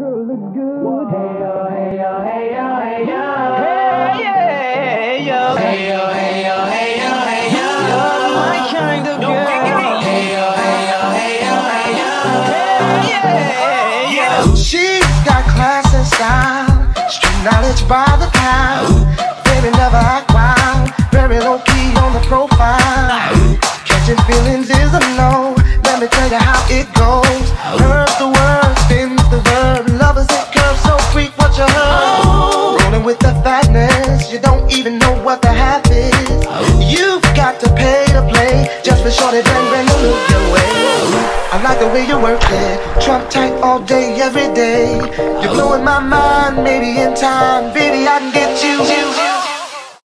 girl looks good. Hey yo, hey yo, hey yo, hey yo, hey yo, hey yo, hey yo, hey yo, hey yo, you're my kind of girl. Hey yo, hey yo, hey yo, hey yo, hey yo. She's got class and style, street knowledge by the pound. Baby never act wild, very low key on the profile. Catching feelings is a no. Let me tell you how it goes. Curves the word, spins the verb. Lovers it curves, so freak what you heard. Rolling with the fatness, you don't even know what the half is. You've got to pay to play just for shorty bang to look your way. I like the way you work it, trump tight all day, every day. You're blowing my mind, maybe in time, baby I can get you.